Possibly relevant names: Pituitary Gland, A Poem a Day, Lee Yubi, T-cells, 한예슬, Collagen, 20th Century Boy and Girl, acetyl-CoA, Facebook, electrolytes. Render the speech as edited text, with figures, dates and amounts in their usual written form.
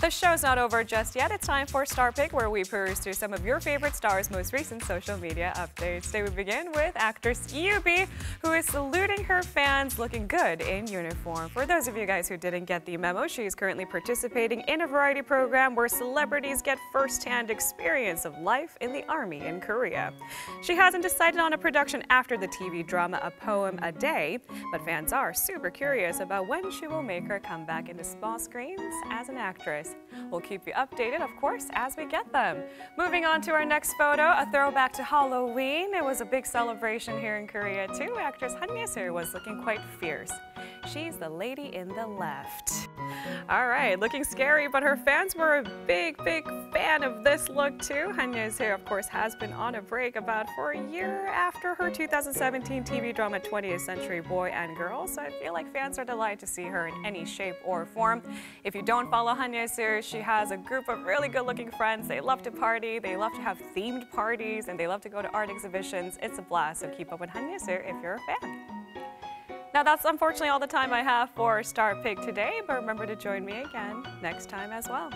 The show's not over just yet. It's time for Star Pick, where we peruse through some of your favorite stars' most recent social media updates. Today we begin with actress Lee Yubi, who is saluting her fans looking good in uniform. For those of you guys who didn't get the memo, she is currently participating in a variety program where celebrities get first-hand experience of life in the army in Korea. She hasn't decided on a production after the TV drama A Poem a Day, but fans are super curious about when she will make her comeback into small screens as an actress. We'll keep you updated, of course, as we get them. Moving on to our next photo, a throwback to Halloween. It was a big celebration here in Korea, too. Actress 한예슬 was looking quite fierce. She's the lady in the left. All right, looking scary, but her fans were a big fan of this look, too. 한예슬, of course, has been on a break about for a year after her 2017 TV drama 20th Century Boy and Girl, so I feel like fans are delighted to see her in any shape or form. If you don't follow 한예슬, she has a group of really good-looking friends. They love to party, they love to have themed parties, and they love to go to art exhibitions. It's a blast, so keep up with 한예슬 if you're a fan. Now that's unfortunately all the time I have for Star Pick today, but remember to join me again next time as well.